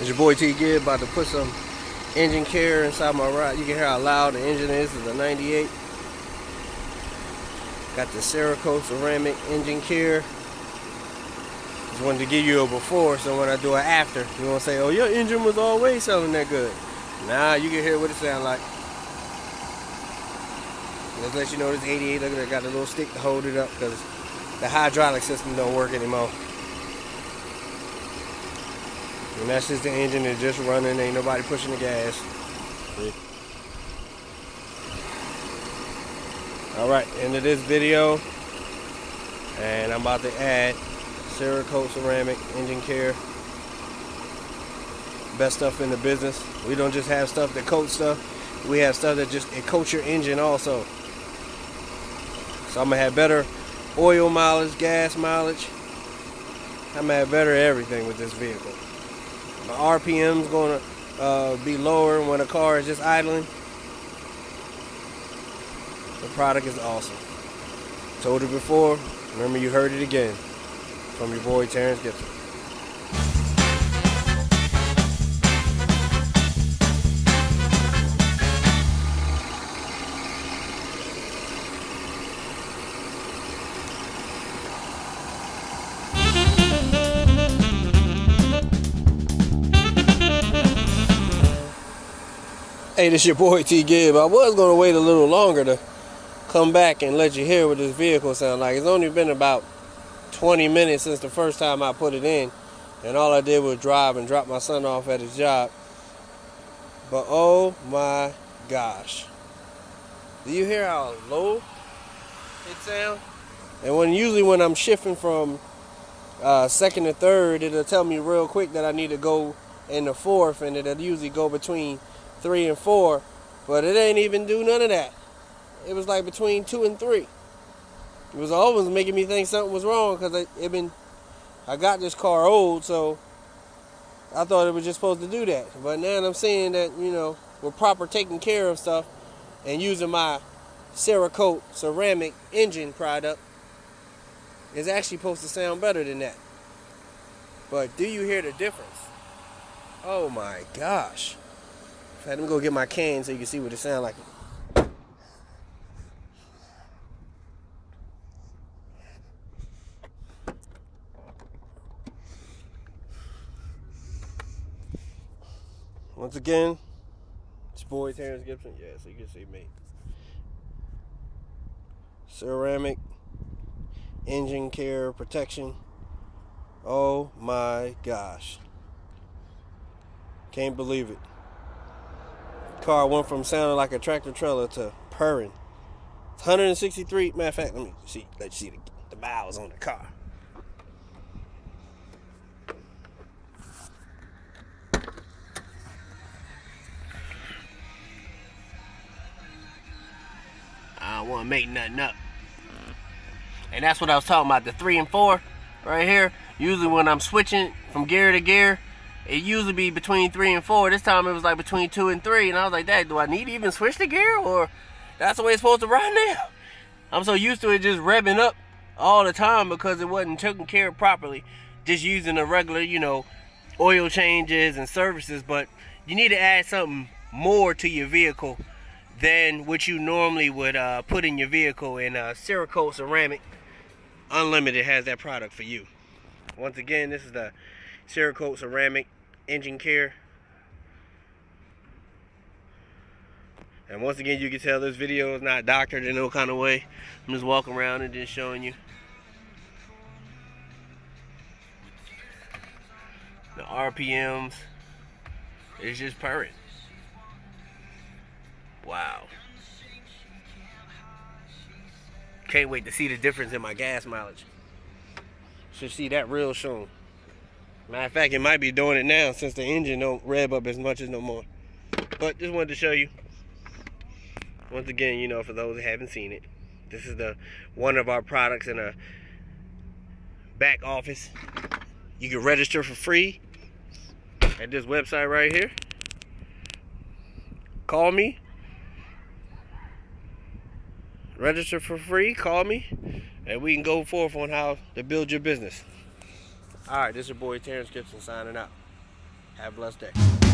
It's your boy T Gibb, about to put some engine care inside my ride. You can hear how loud the engine is. This is a 98. Got the Ceracoat ceramic engine care. Just wanted to give you a before, so when I do an after, you won't say, "Oh, your engine was always sounding that good." Nah, you can hear what it sounds like. Let's let you know this 88. Look at it, got a little stick to hold it up because the hydraulic system don't work anymore. And that's just the engine that's just running, ain't nobody pushing the gas. Yeah. Alright, end of this video. And I'm about to add Ceracoat ceramic engine care. Best stuff in the business. We don't just have stuff that coats stuff. We have stuff that just it coats your engine also. So I'm gonna have better oil mileage, gas mileage. I'm gonna have better everything with this vehicle. The RPM's going to be lower when a car is just idling. The product is awesome. Told you before, remember you heard it again. From your boy Terrence Gibson. Hey, this your boy T Gibb. I was going to wait a little longer to come back and let you hear what this vehicle sounds like. It's only been about 20 minutes since the first time I put it in, and all I did was drive and drop my son off at his job. But oh my gosh. Do you hear how low it sounds? And usually when I'm shifting from second to third, it'll tell me real quick that I need to go in the fourth, and it'll usually go between 3 and 4, but it ain't even do none of that. It was like between 2 and 3. It was always making me think something was wrong because I got this car old, so I thought it was just supposed to do that. But now I'm seeing that, you know, we're proper taking care of stuff and using my Cerakote ceramic engine product is actually supposed to sound better than that. But do you hear the difference? Oh my gosh. Let me go get my can so you can see what it sounds like. Once again, it's your boy Terrence Gibson. Yeah, so you can see me. Ceramic engine care protection. Oh my gosh. Can't believe it. Car went from sounding like a tractor trailer to purring. 163. Matter of fact, let you see the miles on the car. I don't want to make nothing up. And that's what I was talking about. The 3 and 4 right here. Usually when I'm switching from gear to gear, it usually be between 3 and 4. This time it was like between 2 and 3. And I was like, "Dad, do I need to even switch the gear? Or that's the way it's supposed to run now?" I'm so used to it just revving up all the time because it wasn't taken care of properly. Just using the regular, you know, oil changes and services. But you need to add something more to your vehicle than what you normally would put in your vehicle. And Cerakote Ceramic Unlimited has that product for you. Once again, this is the Cerakote Ceramic engine care, and once again you can tell this video is not doctored in no kind of way. I'm just walking around and just showing you the RPMs. It's just purring. Wow. Can't wait to see the difference in my gas mileage. Should see that real soon. Matter of fact, it might be doing it now since the engine don't rev up as much as no more. But just wanted to show you. Once again, you know, for those that haven't seen it, this is the one of our products in a back office. You can register for free at this website right here. Call me. Register for free, call me, and we can go forth on how to build your business. All right, this is your boy Terrence Gibson signing out. Have a blessed day.